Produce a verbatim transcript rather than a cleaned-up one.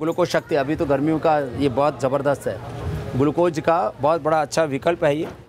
Glucose शक्ति, अभी तो गर्मियों का ये बहुत ज़बरदस्त है, ग्लूकोज का बहुत बड़ा अच्छा विकल्प है ये।